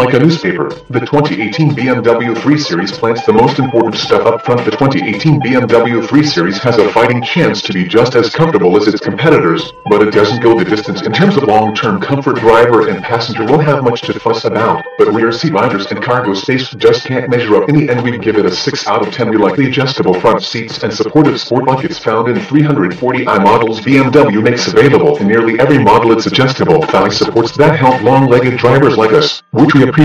Like a newspaper, the 2018 BMW 3 Series plants the most important stuff up front. The 2018 BMW 3 Series has a fighting chance to be just as comfortable as its competitors, but it doesn't go the distance in terms of long-term comfort. Driver and passenger won't have much to fuss about, but rear seat liners and cargo space just can't measure up. In the end, we'd give it a 6 out of 10. We like the adjustable front seats and supportive sport buckets found in 340i models BMW makes available. In nearly every model, it's adjustable thigh supports that help long-legged drivers like us, which we appreciate.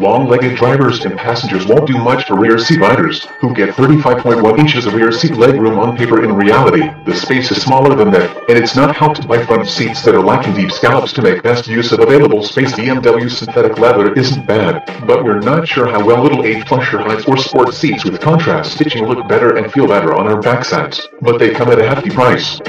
Long-legged drivers and passengers won't do much for rear seat liners, who get 35.1 inches of rear seat legroom on paper. In reality, the space is smaller than that, and it's not helped by front seats that are lacking deep scallops to make best use of available space. BMW synthetic leather isn't bad, but we're not sure how well little eight plusher hides or sport seats with contrast stitching look better and feel better on our backsides, but they come at a hefty price.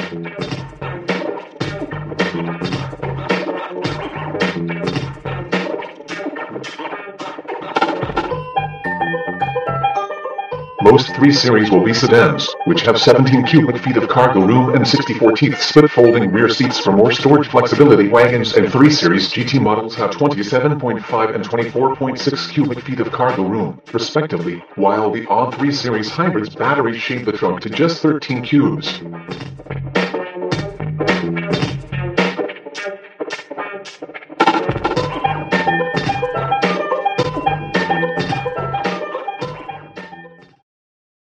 Most 3 Series will be sedans, which have 17 cubic feet of cargo room and 64-teeth split-folding rear seats for more storage flexibility. Wagons and 3 Series GT models have 27.5 and 24.6 cubic feet of cargo room, respectively, while the all 3 Series hybrids batteries shave the trunk to just 13 cubes.